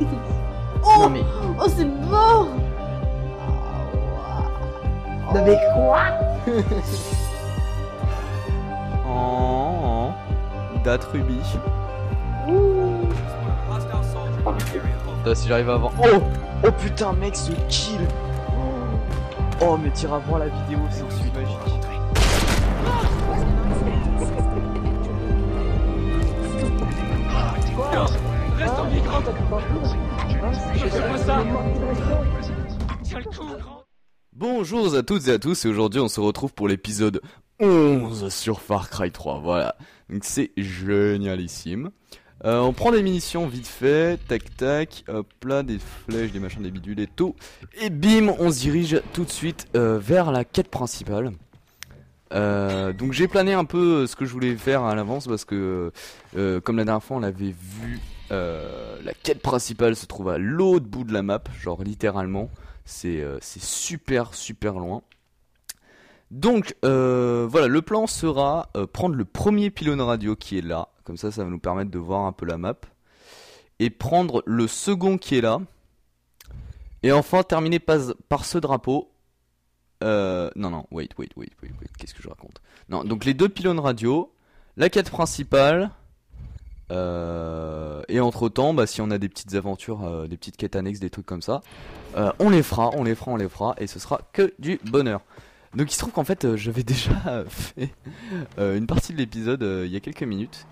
Oh non, mais... Oh, c'est mort. Non mais quoi? Oh, date Ruby. Putain, si j'arrive avant. Oh, oh putain mec, ce kill. Oh mais tire à voir la vidéo, c'est aussi magique. Reste en vie, grand. C'est quoi ça? Tiens le coup, grand. Bonjour à toutes et à tous, et aujourd'hui on se retrouve pour l'épisode 11 sur Far Cry 3, voilà. Donc c'est génialissime. On prend des munitions vite fait, tac tac, hop là, des flèches, des machins, des bidules et tout. Et bim, on se dirige tout de suite vers la quête principale. Donc j'ai plané un peu ce que je voulais faire à l'avance parce que, comme la dernière fois on l'avait vu, la quête principale se trouve à l'autre bout de la map, genre littéralement. C'est super loin. Donc voilà, le plan sera prendre le premier pylône radio qui est là. Comme ça, ça va nous permettre de voir un peu la map. Et prendre le second qui est là. Et enfin terminer par ce drapeau. Non, wait, qu'est-ce que je raconte? Non, donc les deux pylônes radio, la quête principale. Et entre temps, bah, si on a des petites aventures, des petites quêtes annexes, des trucs comme ça, on les fera, et ce sera que du bonheur. Donc il se trouve qu'en fait, j'avais déjà fait une partie de l'épisode il y a quelques minutes,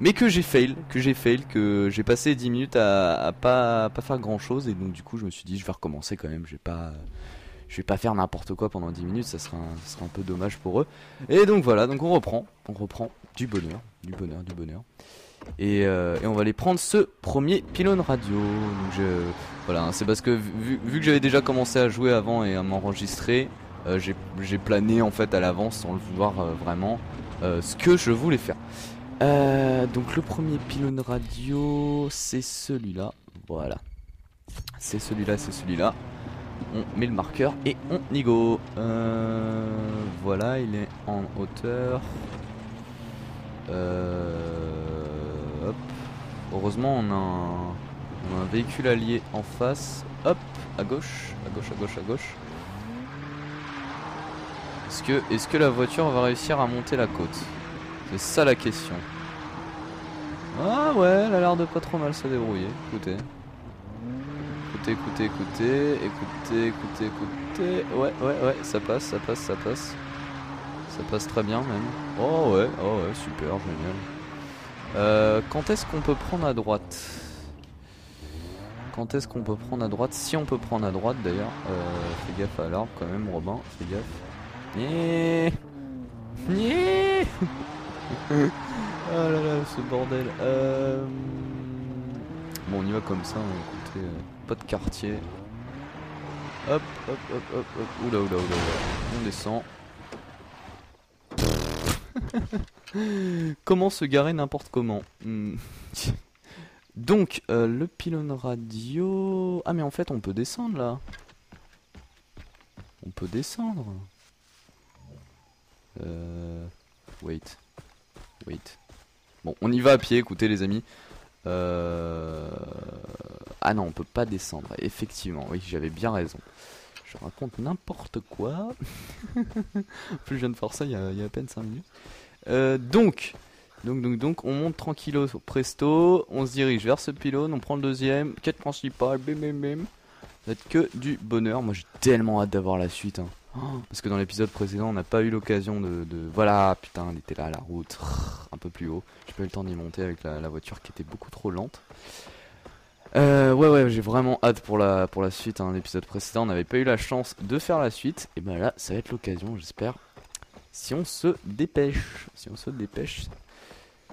mais que j'ai fail, que j'ai passé 10 minutes à pas faire grand chose, et donc du coup je me suis dit je vais recommencer quand même, je vais pas faire n'importe quoi pendant 10 minutes, ça sera un peu dommage pour eux. Et donc voilà, donc on reprend du bonheur. Et on va aller prendre ce premier pylône radio. Donc voilà, hein, c'est parce que vu que j'avais déjà commencé à jouer avant et à m'enregistrer, j'ai plané en fait à l'avance sans le vouloir vraiment ce que je voulais faire. Donc le premier pylône radio, c'est celui-là. Voilà. C'est celui-là. On met le marqueur et on y go. Voilà, il est en hauteur. Hop. Heureusement on a un véhicule allié en face. Hop, à gauche. Est-ce que la voiture va réussir à monter la côte? C'est ça la question. Ah ouais, elle a l'air de pas trop mal se débrouiller. Écoutez. Ouais, ça passe. Ça passe très bien même. Oh ouais, super, génial. Quand est-ce qu'on peut prendre à droite? Si on peut prendre à droite d'ailleurs. Fais gaffe à l'arbre quand même, Robin. Fais gaffe. Oh là là, ce bordel. Bon, on y va comme ça. Écoutez, pas de quartier. Hop. Oula. On descend. Comment se garer n'importe comment. Donc le pylône radio. Ah mais en fait on peut descendre là. Wait. Bon on y va à pied, écoutez les amis. Ah non on peut pas descendre. Effectivement oui j'avais bien raison. Je raconte n'importe quoi. Plus je viens de faire ça il y a à peine 5 minutes. Donc on monte tranquillo presto, on se dirige vers ce pylône, on prend le deuxième, quête principale, bim. Ça va être que du bonheur. Moi j'ai tellement hâte d'avoir la suite, hein. Parce que dans l'épisode précédent on n'a pas eu l'occasion de... Voilà, putain elle était là à la route, un peu plus haut. J'ai pas eu le temps d'y monter avec la voiture qui était beaucoup trop lente. Ouais, j'ai vraiment hâte pour la suite, hein. L'épisode précédent on n'avait pas eu la chance de faire la suite. Et ben là ça va être l'occasion j'espère. Si on se dépêche.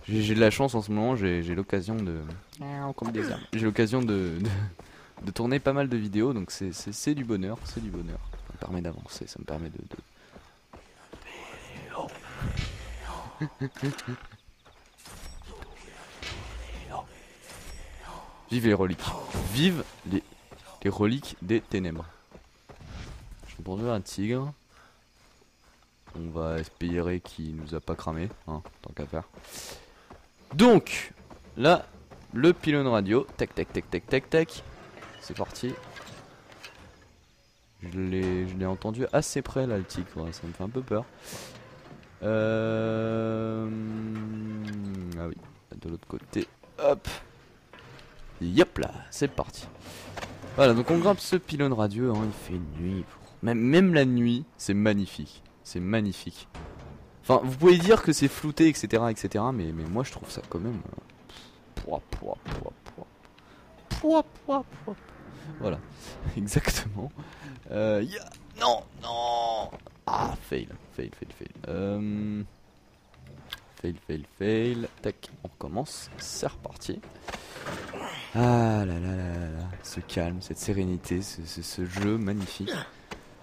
J'ai de la chance en ce moment, j'ai l'occasion de... J'ai l'occasion de tourner pas mal de vidéos, donc c'est du bonheur, Ça me permet d'avancer, ça me permet de... Vive les reliques des ténèbres. J'ai entendu un tigre. On va espérer qu'il nous a pas cramé, hein, tant qu'à faire. Donc, là, Le pylône radio. Tac, tac, tac, tac, tac, tac. C'est parti. Je l'ai entendu assez près là, le tigre. Ça me fait un peu peur. Ah oui, de l'autre côté. Hop. Yop là, c'est parti. Voilà, donc on grimpe ce pylône radieux. Hein, il fait nuit. Même la nuit, c'est magnifique. C'est magnifique. Enfin, vous pouvez dire que c'est flouté, etc., etc., mais moi je trouve ça quand même. Voilà, exactement. Non, non. Ah, fail. Fail. Tac, on recommence. C'est reparti. Ah là là là là là. Ce calme, cette sérénité, ce jeu magnifique.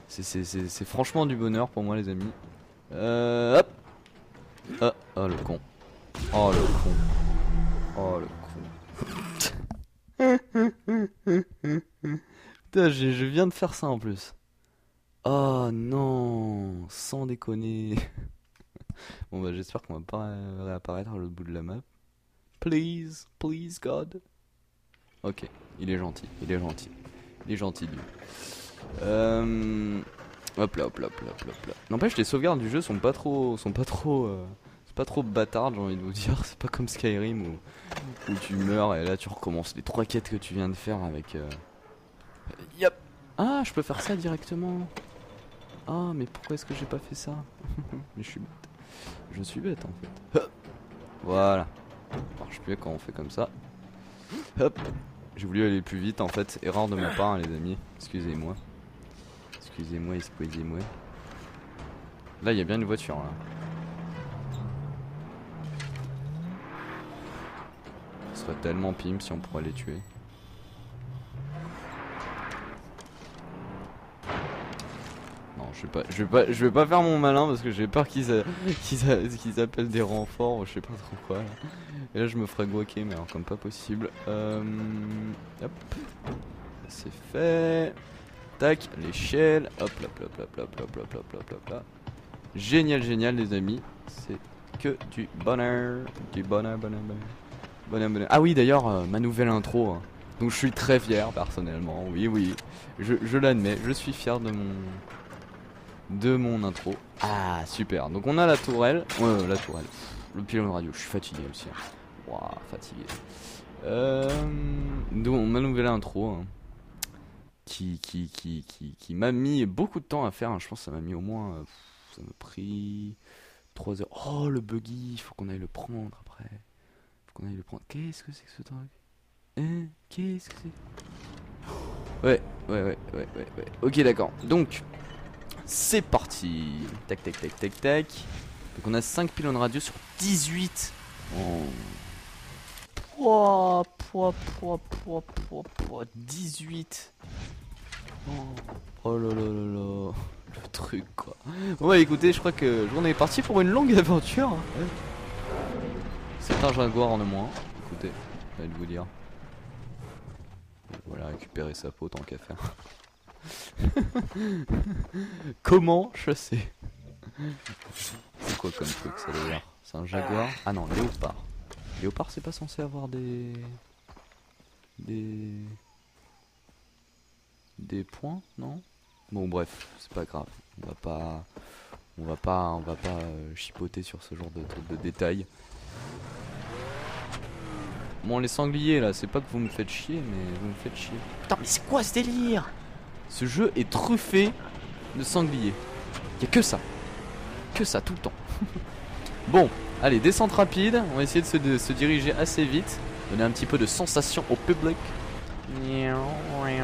C'est franchement du bonheur pour moi, les amis. Hop. Ah, oh le con. Oh le con. Oh le con. Putain, je viens de faire ça en plus. Oh non, sans déconner. Bon bah j'espère qu'on va pas réapparaître à l'autre bout de la map. Please, please God. Ok, il est gentil lui. Hop là. N'empêche, les sauvegardes du jeu sont pas trop bâtardes, j'ai envie de vous dire. C'est pas comme Skyrim où tu meurs et là tu recommences les 3 quêtes que tu viens de faire avec. Yep. Ah, je peux faire ça directement. Ah, mais pourquoi est-ce que j'ai pas fait ça? Mais je suis bête. Je suis bête en fait. Voilà. Ça marche plus quand on fait comme ça. Hop. J'ai voulu aller plus vite en fait. Erreur de ma part, hein, les amis. Excusez-moi. Excusez-moi. Là, il y a bien une voiture, là. Ce serait tellement pim si on pourrait les tuer. Non, je vais pas faire mon malin parce que j'ai peur qu'ils appellent des renforts ou je sais pas trop quoi, là. Et là, je me ferais guaquer, mais alors comme pas possible. Hop. C'est fait. Tac, l'échelle, hop là. Génial les amis, c'est que du bonheur. Ah oui d'ailleurs, ma nouvelle intro, hein. Donc je suis très fier personnellement, oui, je l'admets, je suis fier de mon intro. Ah super, donc on a la tourelle, le pylône radio, je suis fatigué aussi, hein. Waouh, fatigué. Donc ma nouvelle intro, hein. Qui m'a mis beaucoup de temps à faire, hein. Je pense que ça m'a mis au moins, ça m'a pris 3 heures. Oh le buggy, il faut qu'on aille le prendre après. Qu'est-ce que c'est que ce truc? Hein? Qu'est-ce que c'est? Ouais. Ok d'accord, donc c'est parti. Tac. Donc on a 5 pylônes radio sur 18. Oh. 18. Oh là là là là. Le truc quoi. Ouais écoutez, je crois que on est parti pour une longue aventure. C'est un jaguar en moins. Écoutez, je vais vous dire. Voilà, récupérer sa peau tant qu'à faire. Comment chasser? C'est quoi comme truc ça d'ailleurs? C'est un jaguar? Ah non, léopard. Léopard, c'est pas censé avoir des points, non? Bon bref, c'est pas grave. On va pas chipoter sur ce genre de détails. Bon, les sangliers là, c'est pas que vous me faites chier, mais vous me faites chier. Putain, mais c'est quoi ce délire? Ce jeu est truffé de sangliers. Y a que ça. Que ça tout le temps. Bon. Allez, descente rapide, on va essayer de se diriger assez vite, donner un petit peu de sensation au public. Oh. Ouais,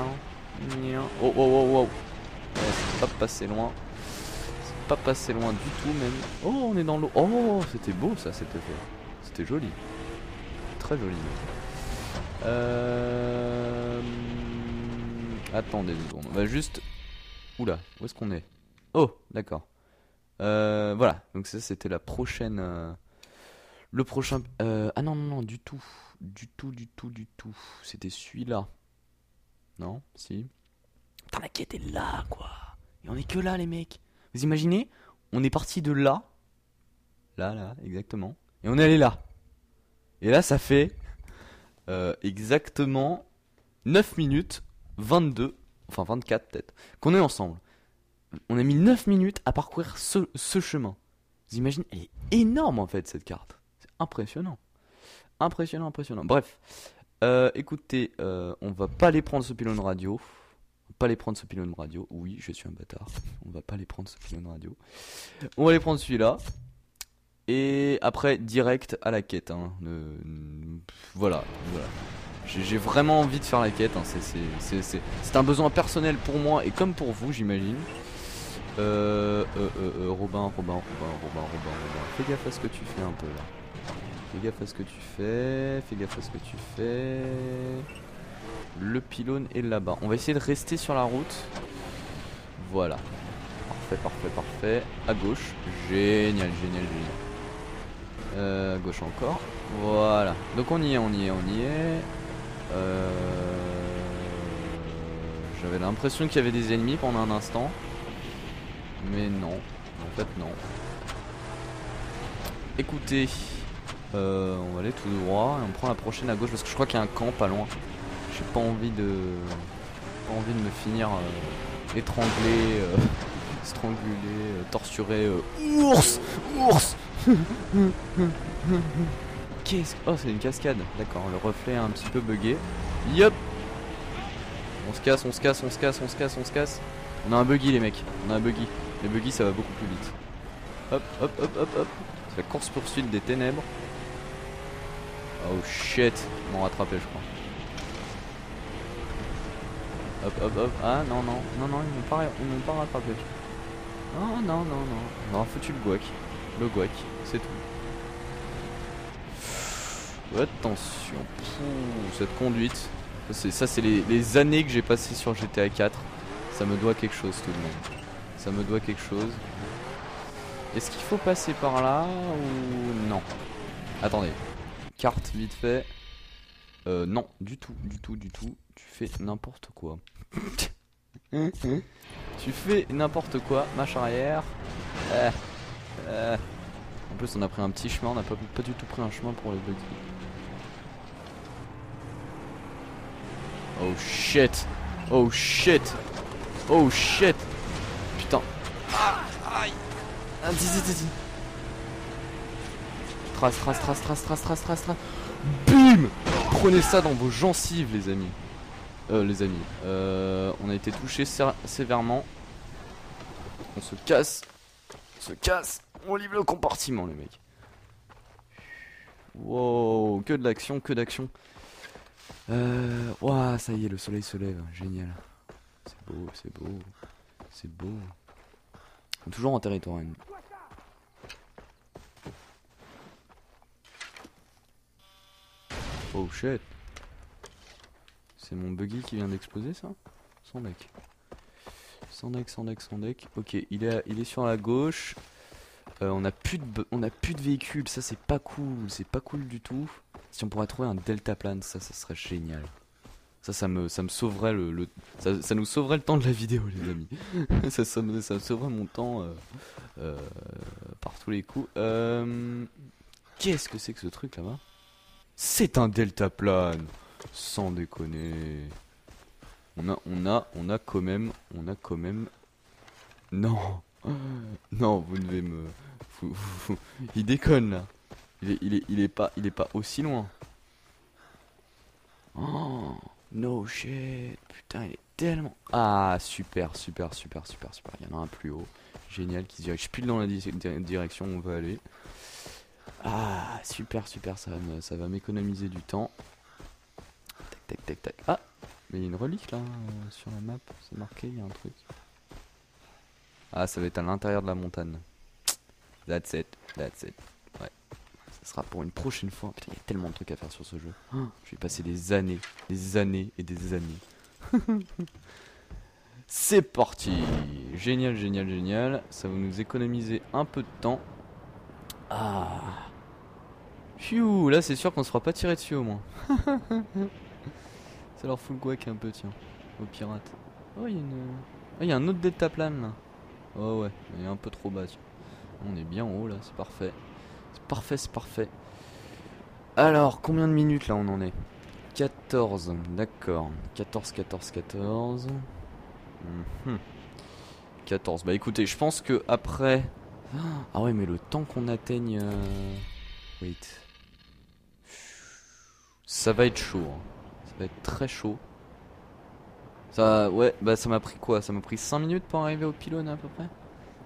c'est pas passé loin. C'est pas passé loin du tout même. Oh, on est dans l'eau. Oh, c'était beau ça, c'était joli. Très joli. Attendez une seconde, on va juste... Oula, où est-ce qu'on est? Oh, d'accord. Voilà, donc ça c'était la prochaine... Le prochain... Ah non, du tout. C'était celui-là. Non, si. Putain, la quête est là, quoi. Et on est que là, les mecs. Vous imaginez? On est parti de là. Là, exactement. Et on est allé là. Et là, ça fait... exactement 9 minutes 22, enfin 24 peut-être, qu'on est ensemble. On a mis 9 minutes à parcourir ce chemin. Vous imaginez, elle est énorme en fait cette carte. C'est impressionnant. Impressionnant. Bref, écoutez, on va pas les prendre ce pylône radio. Oui, je suis un bâtard. On va pas les prendre ce pylône radio. On va les prendre celui-là. Et après, direct à la quête. Hein. Voilà. J'ai vraiment envie de faire la quête. Hein. C'est un besoin personnel pour moi et comme pour vous, j'imagine. Robin. Fais gaffe à ce que tu fais un peu là. Fais gaffe à ce que tu fais. Le pylône est là-bas. On va essayer de rester sur la route. Voilà. Parfait. À gauche. Génial. À gauche encore. Voilà. Donc on y est. J'avais l'impression qu'il y avait des ennemis pendant un instant. Mais non. En fait, non. Écoutez. On va aller tout droit et on prend la prochaine à gauche parce que je crois qu'il y a un camp pas loin. J'ai pas envie de me finir étranglé, strangulé, torturé. Ours. Qu'est-ce que... Oh, c'est une cascade. D'accord, le reflet est un petit peu bugué. Yup. On se casse. On a un buggy les mecs. Les buggy ça va beaucoup plus vite. Hop. C'est la course poursuite des ténèbres. Oh shit, ils m'ont rattrapé je crois. Hop. Ah non, ils m'ont pas rattrapé. Oh non. On a foutu le guac. C'est tout. Attention. Pouh, cette conduite. Ça c'est les années que j'ai passées sur GTA 4. Ça me doit quelque chose tout le monde. Est-ce qu'il faut passer par là ou non? Attendez. Carte vite fait. Non, du tout. Tu fais n'importe quoi. Marche arrière. En plus, on a pris un petit chemin. On n'a pas du tout pris un chemin pour les bugs. Oh shit. Putain. Ah, aïe. Trace. BIM! Prenez ça dans vos gencives, les amis. On a été touchés sévèrement. On se casse. On livre le compartiment, les mecs. Wow, que d'action. Ouah, ça y est, le soleil se lève. Génial. C'est beau. Toujours en territoire ennemi. Oh shit. C'est mon buggy qui vient d'exploser ça? Sans deck. Ok, il est sur la gauche. On a plus de véhicule, ça c'est pas cool. Du tout. Si on pourrait trouver un delta plane, ça serait génial. Ça me sauverait ça nous sauverait le temps de la vidéo les amis. ça me sauverait mon temps par tous les coups. Qu'est-ce que c'est que ce truc là-bas? C'est un deltaplane. Sans déconner. On a quand même. Non, vous devez me. Il déconne là. Il est pas aussi loin. Oh. No shit, putain il est tellement... Ah super, il y en a un plus haut, génial, qui se dirige pile dans la direction où on veut aller. Ah super, ça va m'économiser du temps. Tac. Ah, mais il y a une relique là, sur la map, c'est marqué, il y a un truc. Ah ça va être à l'intérieur de la montagne. That's it, ouais. Ce sera pour une prochaine fois. Putain, il y a tellement de trucs à faire sur ce jeu. Je vais passer des années. C'est parti. Génial. Ça va nous économiser un peu de temps. Ah. Phew, là c'est sûr qu'on se fera pas tirer dessus au moins. Ça leur fout le guac un peu, tiens. Aux pirates. Oh, il y a un autre deltaplane là. Oh ouais, il est un peu trop bas. Tiens. On est bien en haut là, c'est parfait. Alors, combien de minutes là on en est? 14, d'accord. 14. Mmh. 14, bah écoutez, je pense que après... Ah ouais, mais le temps qu'on atteigne... Wait. Ça va être chaud. Ça va être très chaud. Ça, ouais, bah ça m'a pris quoi? Ça m'a pris 5 minutes pour arriver au pylône à peu près.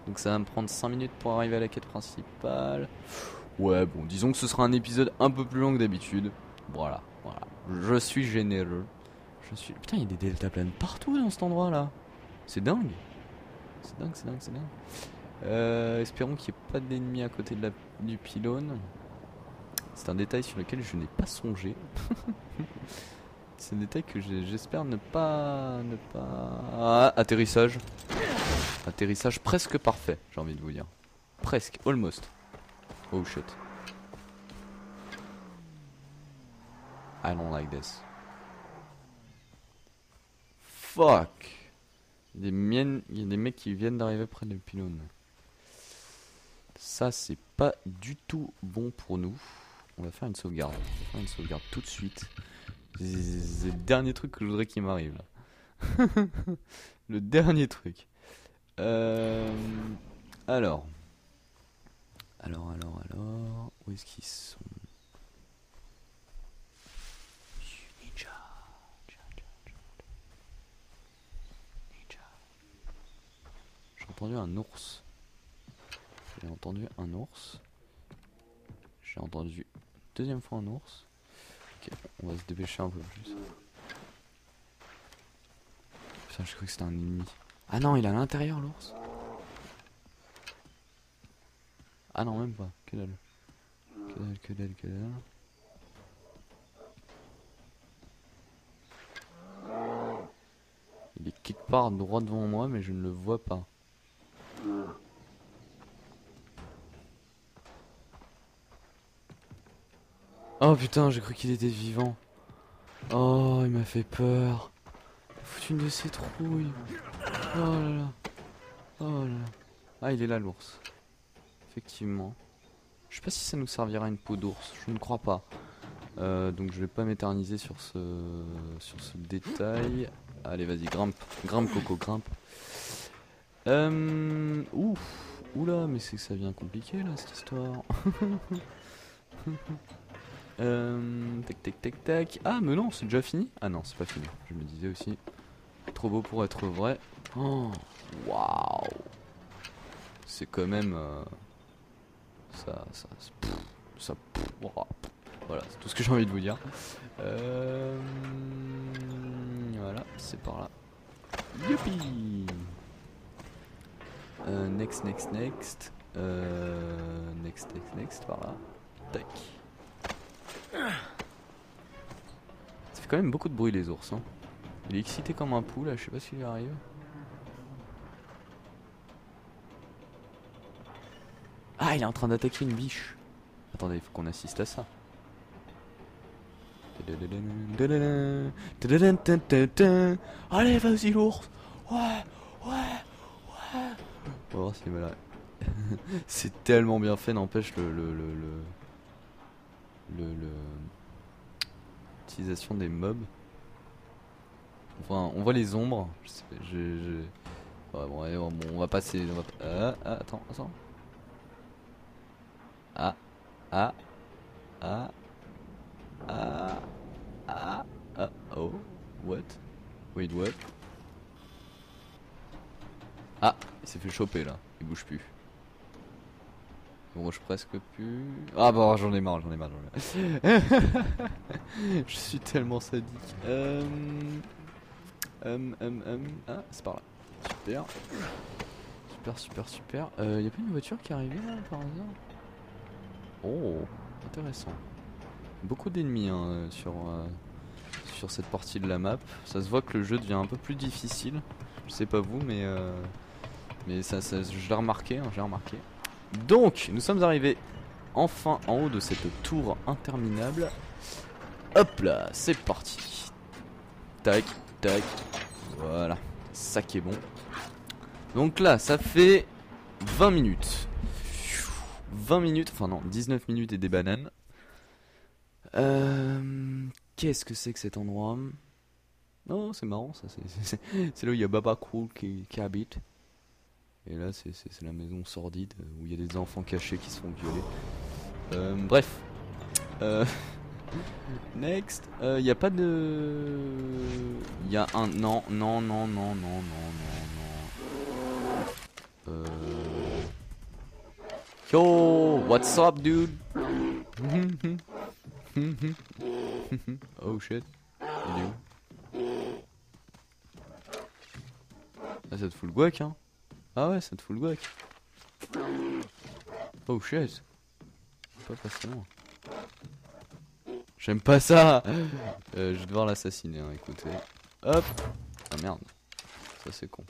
Donc ça va me prendre 5 minutes pour arriver à la quête principale. Ouais, bon, disons que ce sera un épisode un peu plus long que d'habitude. Voilà, voilà. Je suis généreux. Je suis... Putain, il y a des deltaplanes partout dans cet endroit là. C'est dingue. C'est dingue. Espérons qu'il n'y ait pas d'ennemis à côté de du pylône. C'est un détail sur lequel je n'ai pas songé. C'est un détail que j'espère ne pas... Ah, atterrissage. Atterrissage presque parfait, j'ai envie de vous dire. Presque, almost. Oh shit. I don't like this. Fuck. Il y a des mecs qui viennent d'arriver près du pylône. Ça, c'est pas du tout bon pour nous. On va faire une sauvegarde. On va faire une sauvegarde tout de suite. C'est le dernier truc que je voudrais qu'il m'arrive là. Le dernier truc. Alors. Où est-ce qu'ils sont? J'ai entendu un ours. J'ai entendu deuxième fois un ours. Ok, on va se dépêcher un peu plus. Putain, je crois que c'était un ennemi. Ah non, il est à l'intérieur l'ours. Ah non, même pas. Que dalle. Que dalle. Il est quelque part droit devant moi, mais je ne le vois pas. Oh putain, j'ai cru qu'il était vivant. Oh, il m'a fait peur. Il m'a foutu une de ses trouilles. Oh là là. Ah, il est là l'ours. Effectivement. Je sais pas si ça nous servira une peau d'ours. Je ne crois pas. Donc je vais pas m'éterniser sur ce détail. Allez, vas-y, grimpe. Grimpe, Coco, grimpe. Ouf. Oula, mais c'est que ça vient compliqué là, cette histoire. Tac. Ah mais non, c'est déjà fini. Ah non, c'est pas fini. Je me disais aussi. Trop beau pour être vrai. Oh, waouh. C'est quand même ça. Voilà, c'est tout ce que j'ai envie de vous dire. Voilà, c'est par là. Youpi. Next. Next par là. Tac. Ça fait quand même beaucoup de bruit les ours hein. Il est excité comme un pou là, je sais pas ce qui lui arrive. Ah, il est en train d'attaquer une biche. Attendez, il faut qu'on assiste à ça. Allez, vas-y l'ours. Ouais. On va voir s'il va là. C'est tellement bien fait, n'empêche l'utilisation des mobs. Enfin, on voit les ombres. Ouais, bon, on va passer. Attends. Oh, what? Wait, what? Ah, il s'est fait choper là. Il bouge plus. Bon, je presque plus. Ah bah j'en ai marre. Je suis tellement sadique. Ah, c'est par là. Super. Y'a pas une voiture qui est arrivée là par hasard? Oh, intéressant. Beaucoup d'ennemis hein, sur cette partie de la map. Ça se voit que le jeu devient un peu plus difficile. Je sais pas vous, mais ça je l'ai remarqué, hein, Donc, nous sommes arrivés enfin en haut de cette tour interminable. Hop là, c'est parti. Tac. Voilà, ça qui est bon. Donc là, ça fait 20 minutes. 19 minutes et des bananes. Qu'est-ce que c'est que cet endroit? Non, c'est marrant, ça. C'est là où il y a Baba Cool qui habite. Et là, c'est la maison sordide où il y a des enfants cachés qui se font violer. Bref. Next. Il n'y a pas de... Il y a un... Non, non, non, non, non, non, non, non. Yo, what's up, dude? Oh shit. Il est où? Ah, ça te fout le guac, hein? Ah ouais, ça te fout le guac. Oh shit. Pas passé loin. J'aime pas ça. Je vais devoir l'assassiner, hein, écoutez. Hop. Ah merde. Ça c'est con.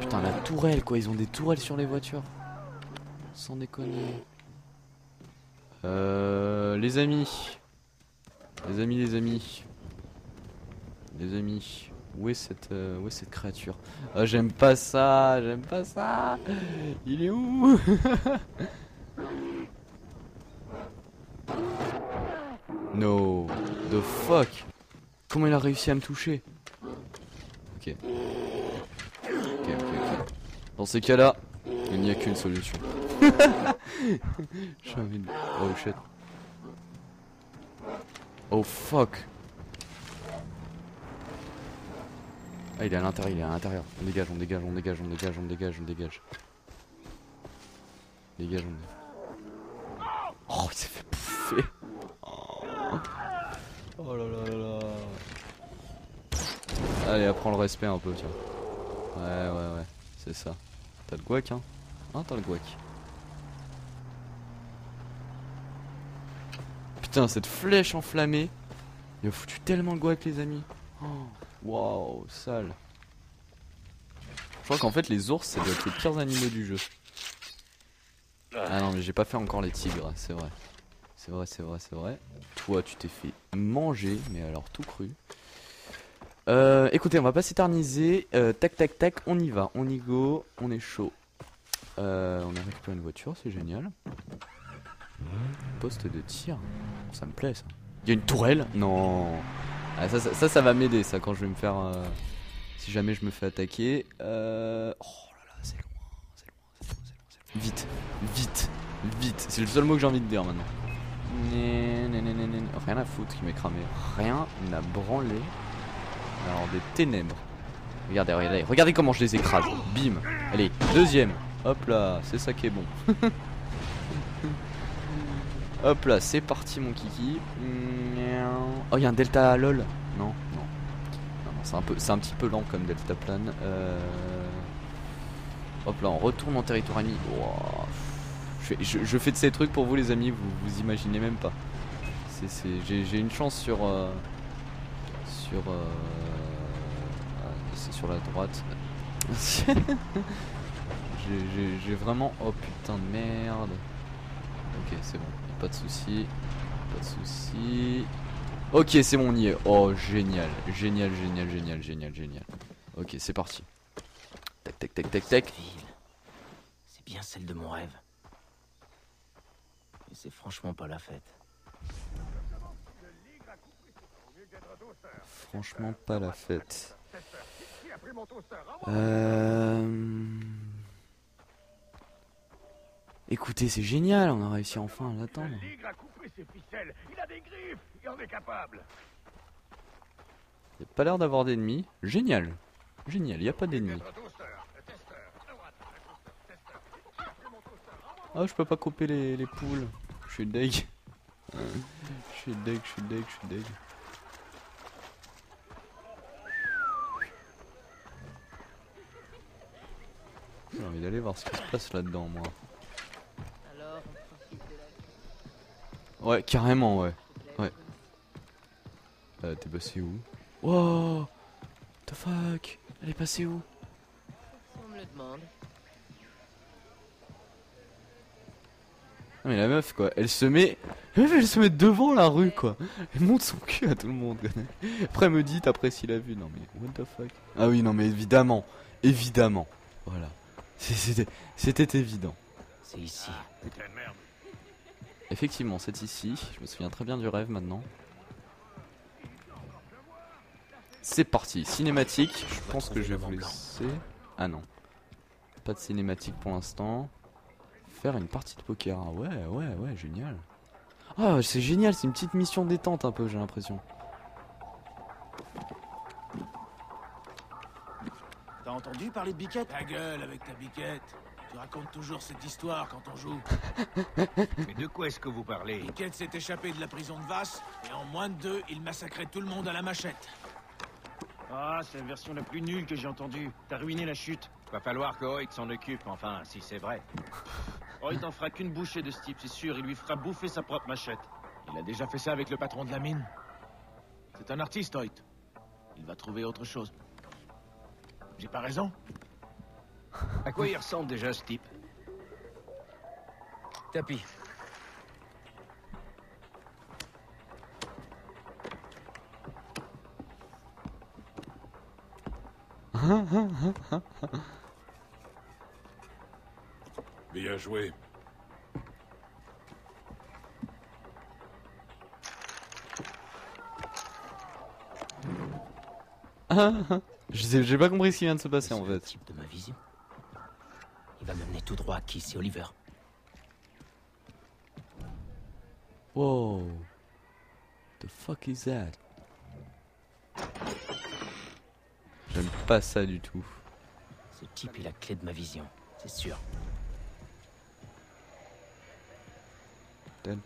Putain, la tourelle quoi, ils ont des tourelles sur les voitures. Sans déconner. Les amis. Les amis, les amis. Les amis. Où est cette créature? Ah, j'aime pas ça, j'aime pas ça. Il est où? No. The fuck. Comment il a réussi à me toucher? Ok. Ok, ok, ok. Dans ces cas-là, il n'y a qu'une solution. J'ai envie de... Oh shit. Oh fuck. Ah, il est à l'intérieur, il est à l'intérieur. On dégage, on dégage, on dégage, on dégage, on dégage, on dégage. Dégage, on dégage. Oh, il s'est fait bouffer. Oh là là là là. Allez, apprends le respect un peu, tiens. Ouais, ouais, ouais, c'est ça. T'as le guac, hein? Hein, t'as le guac. Putain, cette flèche enflammée. Il a foutu tellement le guac, les amis. Waouh, sale. Je crois qu'en fait les ours ça doit être les pires animaux du jeu. Ah non mais j'ai pas fait encore les tigres, c'est vrai. C'est vrai, c'est vrai, c'est vrai. Toi tu t'es fait manger, mais alors tout cru. Écoutez, on va pas s'éterniser. Tac tac tac, on y va, on y go, on est chaud. On a récupéré une voiture, c'est génial. Poste de tir, ça me plaît ça. Il y a une tourelle? Non. Ah, ça va m'aider ça quand je vais me faire... si jamais je me fais attaquer... Oh là là, c'est loin, c'est loin, c'est loin, c'est loin. Vite, vite, vite. C'est le seul mot que j'ai envie de dire maintenant. Rien à foutre qui m'est cramé. Rien n'a branlé. Alors des ténèbres. Regardez, regardez, regardez comment je les écrase. Bim. Allez, deuxième. Hop là, c'est ça qui est bon. Hop là, c'est parti mon kiki. Oh, il y a un delta lol. Non, non. Non, non, c'est un petit peu lent comme delta plane. Hop là, on retourne en territoire ennemi. Wow. Je fais de ces trucs pour vous les amis, vous imaginez même pas. J'ai une chance sur... c'est sur la droite. J'ai vraiment... Oh putain de merde. Ok, c'est bon, pas de soucis. Pas de soucis. Ok, c'est bon, on y est. Oh, génial. Génial, génial, génial, génial, génial. Ok, c'est parti. Tac, tac, tac, tac, tac. C'est bien celle de mon rêve. Mais c'est franchement pas la fête. Franchement pas la fête. Écoutez, c'est génial, on a réussi enfin à l'attendre. Le ligre a coupé ses ficelles, il a des griffes, il en est capable. Il n'y a pas l'air d'avoir d'ennemis. Génial, génial, il n'y a pas d'ennemis. Ah, je peux pas couper les poules. Je suis deg. Je suis deg, je suis deg, je suis deg. J'ai envie d'aller voir ce qui se passe là-dedans, moi. Ouais, carrément, ouais. Ouais. T'es passé où? Wow! The fuck? Elle est passée où? On me le demande. Non mais la meuf quoi, elle se met... La meuf elle se met devant la rue quoi. Elle monte son cul à tout le monde. Après elle me dit t'apprécies la vue. Non mais what the fuck? Ah oui non mais évidemment. Évidemment. Voilà. C'était évident. C'est ici. Putain de merde. Effectivement, c'est ici. Je me souviens très bien du rêve maintenant. C'est parti. Cinématique. Je pense que je vais vous laisser. Ah non. Pas de cinématique pour l'instant. Faire une partie de poker. Ouais, ouais, ouais, génial. Ah, c'est génial. C'est une petite mission détente un peu, j'ai l'impression. T'as entendu parler de biquette? Ta gueule avec ta biquette. Tu racontes toujours cette histoire quand on joue. Mais de quoi est-ce que vous parlez? Biquette s'est échappé de la prison de Vaas, et en moins de 2, il massacrait tout le monde à la machette. Ah, c'est la version la plus nulle que j'ai entendue. T'as ruiné la chute. Va falloir que Hoyt s'en occupe, enfin, si c'est vrai. Hoyt en fera qu'une bouchée de ce type, c'est sûr. Il lui fera bouffer sa propre machette. Il a déjà fait ça avec le patron de la mine. C'est un artiste, Hoyt. Il va trouver autre chose. J'ai pas raison? À quoi il ressemble déjà ce type? Tapis. Bien joué. J'ai pas compris ce qui vient de se passer en fait. Type de ma vision. Il va m'amener tout droit à qui? C'est Oliver. Wow. The fuck is that? J'aime pas ça du tout. Ce type est la clé de ma vision, c'est sûr. Il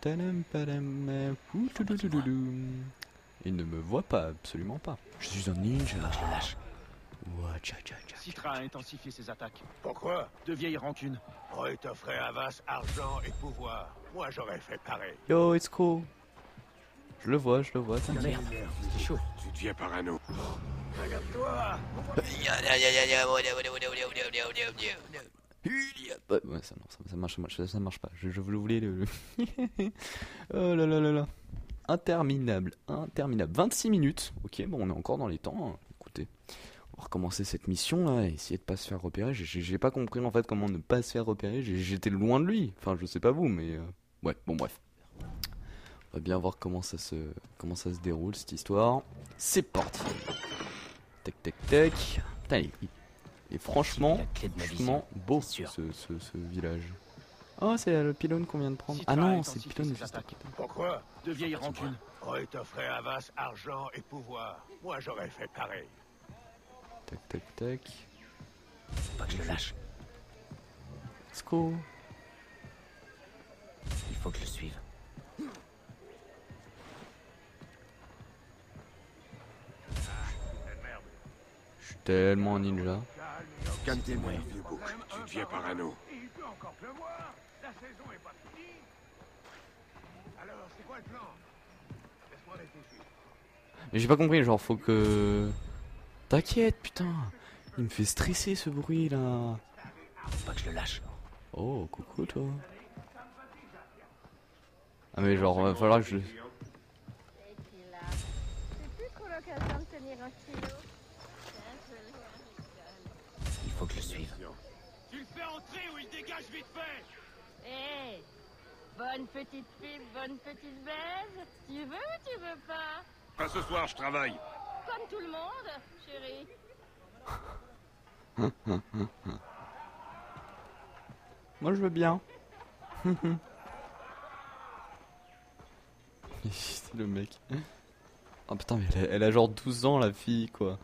ne me voit pas, absolument pas. Je suis un ninja. Citra a intensifié ses attaques. Pourquoi? De vieilles rancunes. Roy t'offrait à Vaas argent et pouvoir. Moi j'aurais fait pareil. Yo, it's cool. Je le vois, ça merde. C'est chaud. Tu deviens parano. Regarde-toi. Ouais, ça marche pas. Je voulais le. Oh là là là là. Interminable, interminable. 26 minutes. Ok, bon, on est encore dans les temps. Écoutez, on va recommencer cette mission là, essayer de pas se faire repérer. J'ai pas compris en fait comment ne pas se faire repérer. J'étais loin de lui. Enfin, je sais pas vous, mais ouais, bon bref. On va bien voir comment ça se déroule cette histoire. C'est parti. Tac tac tac. Allez. Et franchement beau ce village. Oh, c'est le pylône qu'on vient de prendre. Ah non, c'est le pylône juste à côté. Pourquoi? De vieilles rancunes. Roy t'offrait à Vaas argent et pouvoir. Moi, j'aurais fait pareil. Tac, tac, tac. Faut pas que je le lâche. Let's go. Il faut que je le suive. Je suis tellement ninja. Calme-toi, vieux bouc. Tu deviens parano. Encore pleuvoir, la saison est pas finie. Alors, c'est quoi le plan? Laisse-moi réfléchir. Mais j'ai pas compris, genre faut que... T'inquiète, putain. Il me fait stresser ce bruit là. Faut pas que je le lâche. Oh, coucou toi. Ah mais genre, va falloir que je... Il faut que je le suive. Tu le fais entrer ou il dégage vite fait! Hé! Hey, bonne petite pipe, bonne petite baise! Tu veux ou tu veux pas? Pas ce soir, je travaille! Comme tout le monde, chérie! Moi, je veux bien! C'est le mec! Oh putain, mais elle a genre 12 ans, la fille, quoi!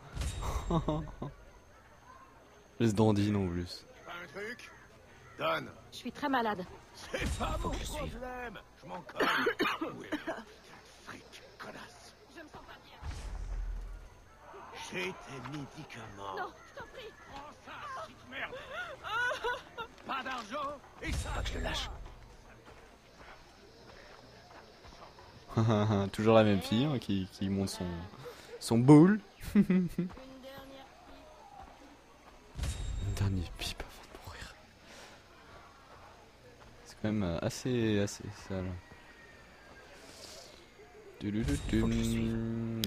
Laisse dandine en plus! Truc. Donne. Je suis très malade. C'est pas mon problème. Je m'en colle. Oui. Fric, connasse. Je me sens pas bien. J'ai tes médicaments. Non, je t'en prie. Prends ça, petite merde. Pas d'argent et ça. Pas que je le lâche. Toujours la même fille hein, qui monte son boule. Une dernière pipe. Même assez sale. Il ne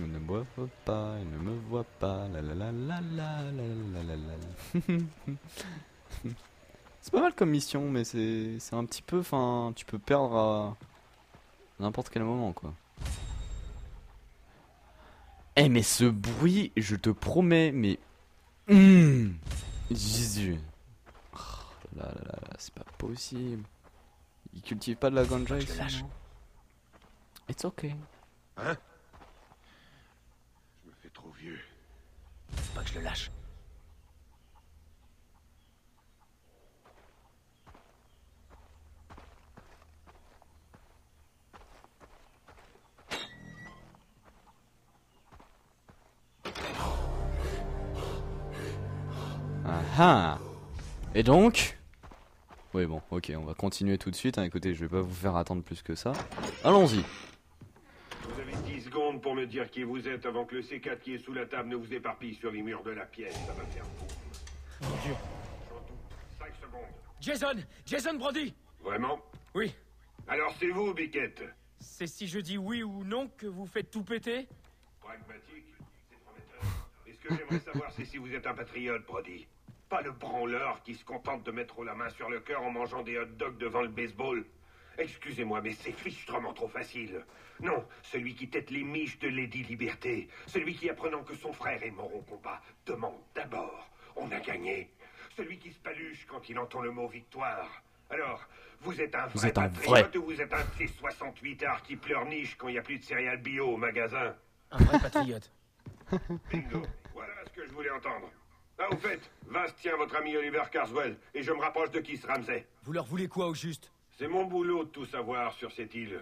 me voit pas, il ne me voit pas. La la la la la la la la la. C'est pas mal comme mission, mais c'est un petit peu... Enfin, tu peux perdre à n'importe quel moment, quoi. Eh, hey, mais ce bruit, je te promets, mais... Jésus. Oh, là, là, là, là, c'est pas possible. Ils cultivent pas de la ganja ici. It's okay. Hein? Je me fais trop vieux. Faut pas que je le lâche. Ah. Et donc... Oui bon, ok, on va continuer tout de suite, hein. Écoutez, je vais pas vous faire attendre plus que ça. Allons-y. Vous avez 10 secondes pour me dire qui vous êtes avant que le C4 qui est sous la table ne vous éparpille sur les murs de la pièce, ça va faire boum. Mon Dieu. J'en doute, 5 secondes. Jason Brody. Vraiment? Oui. Alors c'est vous, Biquette? C'est si je dis oui ou non que vous faites tout péter? Pragmatique, c'est prometteur. Et ce que j'aimerais savoir, c'est si vous êtes un patriote, Brody. Pas le branleur qui se contente de mettre la main sur le cœur en mangeant des hot dogs devant le baseball. Excusez-moi, mais c'est fichtrement trop facile. Non, celui qui tête les miches de Lady Liberté, celui qui, apprenant que son frère est mort au combat, demande d'abord « On a gagné ». Celui qui se paluche quand il entend le mot « victoire ». Alors, vous êtes un vrai patriote ou vous êtes un de ces 68ards qui pleurnichent quand il n'y a plus de céréales bio au magasin? Un vrai patriote. Bingo, voilà ce que je voulais entendre. Ah, au fait, Vance tient votre ami Oliver Carswell, et je me rapproche de qui, Ramsey? Vous leur voulez quoi, au juste? C'est mon boulot de tout savoir sur cette île.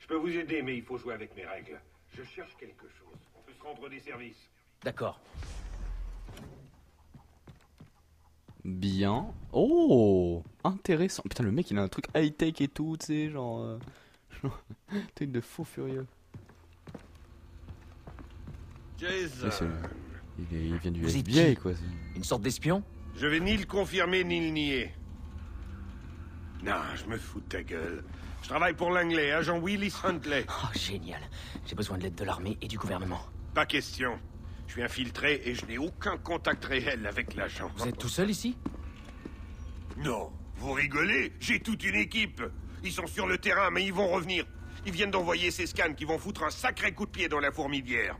Je peux vous aider, mais il faut jouer avec mes règles. Je cherche quelque chose. On peut se rendre des services. D'accord. Bien. Oh, intéressant. Putain, le mec, il a un truc high-tech et tout, tu sais, genre... T'es de faux furieux. Jason... Il vient du FBI, quoi. Une sorte d'espion? Je vais ni le confirmer, ni le nier. Non, je me fous de ta gueule. Je travaille pour l'anglais, agent Willis Huntley. Oh, génial. J'ai besoin de l'aide de l'armée et du gouvernement. Pas question. Je suis infiltré et je n'ai aucun contact réel avec l'agent. Vous êtes tout seul ici? Non. Vous rigolez? J'ai toute une équipe. Ils sont sur le terrain, mais ils vont revenir. Ils viennent d'envoyer ces scans qui vont foutre un sacré coup de pied dans la fourmilière.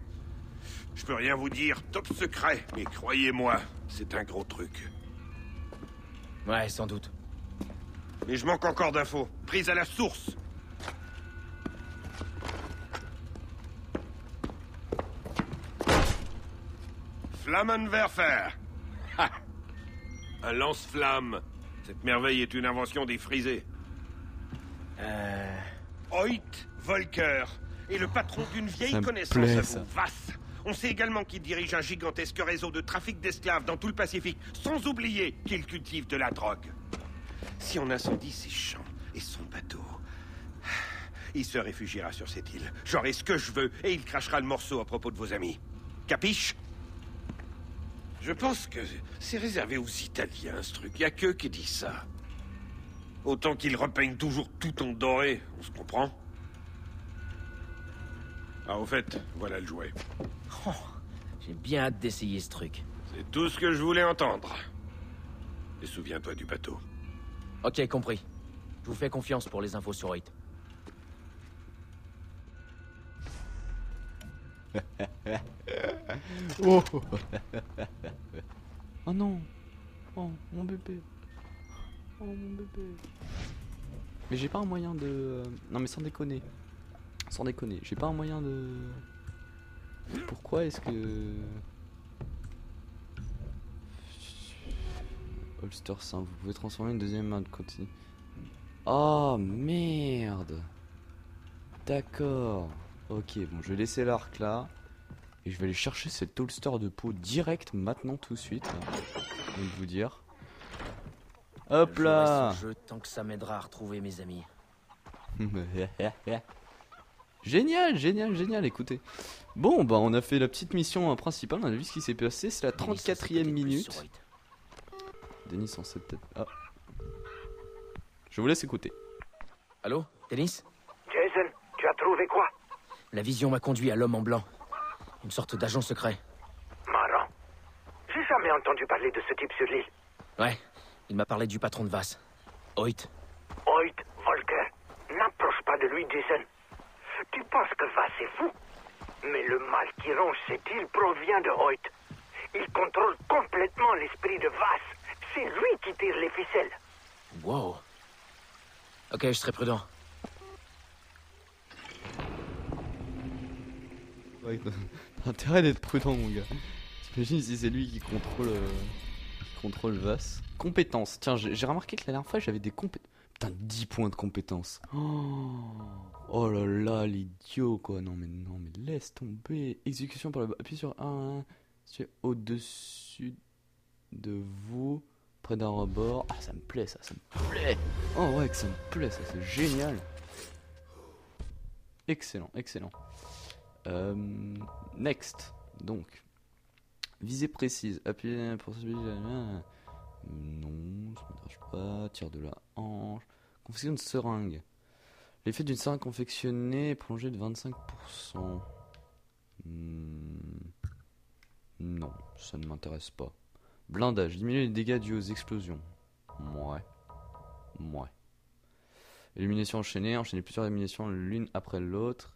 Je peux rien vous dire, top secret, mais croyez-moi, c'est un gros truc. Ouais, sans doute. Mais je manque encore d'infos, prise à la source. Flammenwerfer. Un lance-flamme. Cette merveille est une invention des frisés. Hoyt Volker est le patron d'une vieille connaissance à vous, Vaas. On sait également qu'il dirige un gigantesque réseau de trafic d'esclaves dans tout le Pacifique, sans oublier qu'il cultive de la drogue. Si on incendie ses champs et son bateau, il se réfugiera sur cette île. J'aurai ce que je veux et il crachera le morceau à propos de vos amis. Capiche? Je pense que c'est réservé aux Italiens, ce truc. Il n'y a qu'eux qui disent ça. Autant qu'ils repeignent toujours tout en doré, on se comprend? Ah, au fait, voilà le jouet. Oh, j'ai bien hâte d'essayer ce truc. C'est tout ce que je voulais entendre. Et souviens-toi du bateau. Ok, compris. Je vous fais confiance pour les infos sur Hoyt. Oh. Oh non. Oh, mon bébé. Oh, mon bébé. Mais j'ai pas un moyen de... Non, mais sans déconner. Sans déconner, j'ai pas un moyen de... Pourquoi est-ce que... Holster simple, vous pouvez transformer une deuxième main de côté. Oh merde. D'accord. Ok, bon, je vais laisser l'arc là. Et je vais aller chercher cet holster de peau direct maintenant tout de suite. Je vais vous dire. Hop là. Je tant que ça m'aidera à retrouver mes amis. Génial, génial, génial, écoutez. Bon, bah on a fait la petite mission principale, on a vu ce qui s'est passé, c'est la 34e minute. Denis en sait peut-être... Ah. Je vous laisse écouter. Allô, Denis? Jason, tu as trouvé quoi? La vision m'a conduit à l'homme en blanc. Une sorte d'agent secret. Marrant. J'ai jamais entendu parler de ce type sur l'île. Ouais, Il m'a parlé du patron de Vaas. Hoyt. Hoyt Volker. N'approche pas de lui, Jason. Tu penses que Vaas est fou? Mais le mal qui ronge cette île provient de Hoyt. Il contrôle complètement l'esprit de Vaas. C'est lui qui tire les ficelles. Wow. Ok, je serai prudent. Ouais, t'as intérêt d'être prudent, mon gars. T'imagines si c'est lui qui contrôle Vaas. Compétences. Tiens, j'ai remarqué que la dernière fois, j'avais des compétences. Putain, 10 points de compétences. Oh là là, l'idiot, quoi. Non, mais laisse tomber. Exécution par le bas. Appuyez sur 1. Au-dessus de vous, près d'un rebord. Ah, ça me plaît, ça. Ça me plaît. Oh ouais, que ça me plaît, ça. C'est génial. Excellent, excellent. Next, donc. Visée précise. Appuyez pour celui là. Non, ça ne m'intéresse pas. Tire de la hanche. Confection de seringue. L'effet d'une seringue confectionnée est prolongé de 25%. Non, ça ne m'intéresse pas. Blindage. Diminuer les dégâts dus aux explosions. Ouais. Ouais. Élimination enchaînée. Enchaîner plusieurs éliminations l'une après l'autre.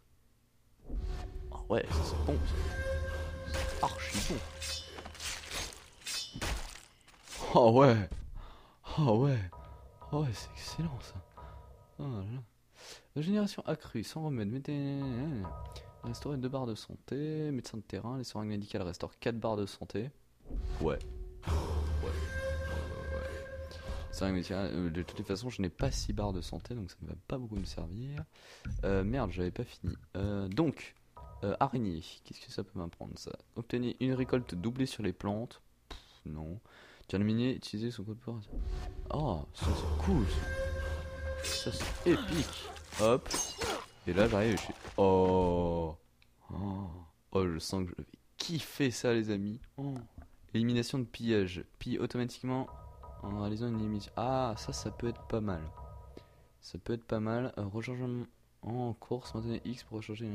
Ah ouais, c'est bon. C'est archi bon. Oh ouais. Oh ouais. Oh ouais, c'est excellent ça. Oh là. Régénération accrue, sans remède. Mettez... Restaurer 2 barres de santé. Médecin de terrain, les seringues médicales restaurent 4 barres de santé. Ouais. Seringues médicales. De toutes les façons, je n'ai pas 6 barres de santé, donc ça ne va pas beaucoup me servir. Merde, j'avais pas fini. Donc, araignée. Qu'est-ce que ça peut m'apprendre, ça? Obtenir une récolte doublée sur les plantes. Pff, non. Tiens, le minier, utiliser son coup de poing. Oh, ça c'est cool. Ça c'est épique. Hop. Et là j'arrive et je suis... Oh. Oh. Oh, je sens que je vais kiffer ça, les amis. Oh. Élimination de pillage. Pille automatiquement en réalisant une élimination. Ah, ça peut être pas mal. Ça peut être pas mal. Rechargement en course. Maintenez X pour recharger.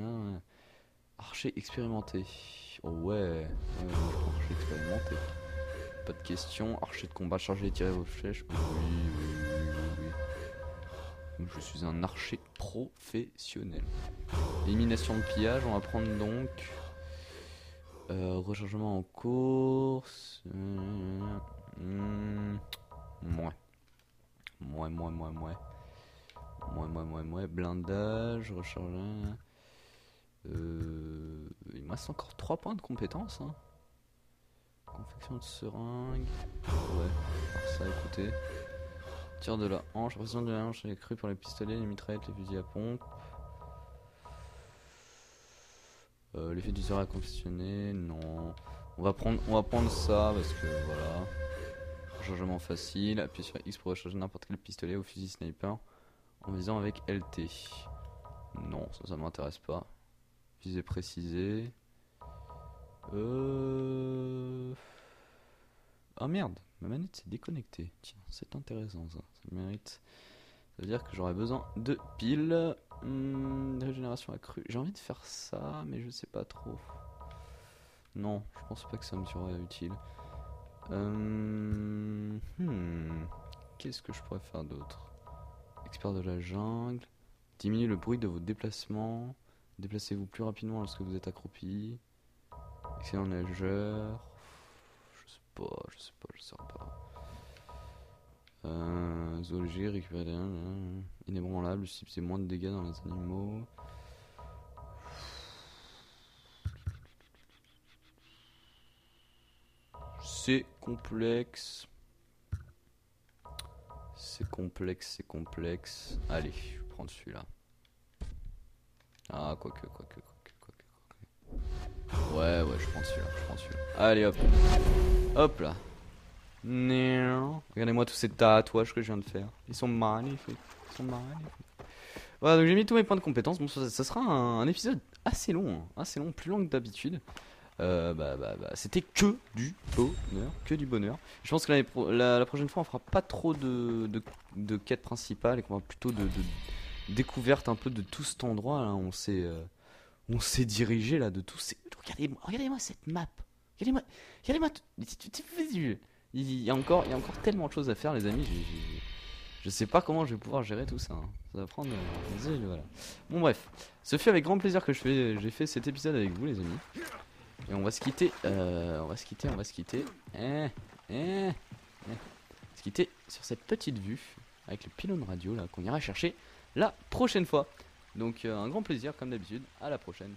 Archer expérimenté. Oh ouais. Archer expérimenté. Pas de question. Archer de combat. Chargez et tirez vos flèches. Oui. Donc, je suis un archer professionnel. Élimination de pillage, on va prendre donc rechargement en course. Moi. Blindage, recharge. Il me reste encore 3 points de compétence. Hein. Confection de seringue. Ouais, alors ça, écoutez. Tir de la hanche, pression de la hanche est crue pour les pistolets, les mitraillettes, les fusils à pompe. L'effet du seringue confectionné, non. On va prendre ça parce que voilà. Rechargement facile, appuyez sur X pour recharger n'importe quel pistolet ou fusil sniper en visant avec LT. Non, ça m'intéresse pas. Visée précisée. Ah merde, ma manette s'est déconnectée. Tiens, c'est intéressant ça. Ça mérite. Ça veut dire que j'aurais besoin de piles. Régénération accrue. J'ai envie de faire ça, mais je sais pas trop. Non, je pense pas que ça me sera utile. Qu'est-ce que je pourrais faire d'autre? Expert de la jungle. Diminue le bruit de vos déplacements. Déplacez-vous plus rapidement lorsque vous êtes accroupi. Excellent nageur. Je sais pas. Zoologie, récupérer des... Inébranlable, si c'est moins de dégâts dans les animaux. C'est complexe. C'est complexe. Allez, je vais prendre celui-là. Ah, quoique. Ouais, je prends celui-là. Allez, hop. Hop là. Regardez-moi tous ces tatouages que je viens de faire. Ils sont magnifiques. Voilà, donc j'ai mis tous mes points de compétence. Bon, ça sera un épisode assez long, hein. Plus long que d'habitude. C'était que du bonheur, Je pense que la prochaine fois, on fera pas trop de quêtes principales et qu'on va plutôt de découverte un peu de tout cet endroit. Là. On s'est dirigé là de tous ces... Regardez-moi cette map. Regardez-moi. Il y a encore tellement de choses à faire, les amis. Je sais pas comment je vais pouvoir gérer tout ça. Hein. Ça va prendre des îles, voilà. Bon, bref. Ce fut avec grand plaisir que j'ai fait cet épisode avec vous, les amis. Et on va se quitter. On va se quitter. Se quitter sur cette petite vue avec le pylône radio là qu'on ira chercher la prochaine fois. Donc un grand plaisir comme d'habitude. À la prochaine.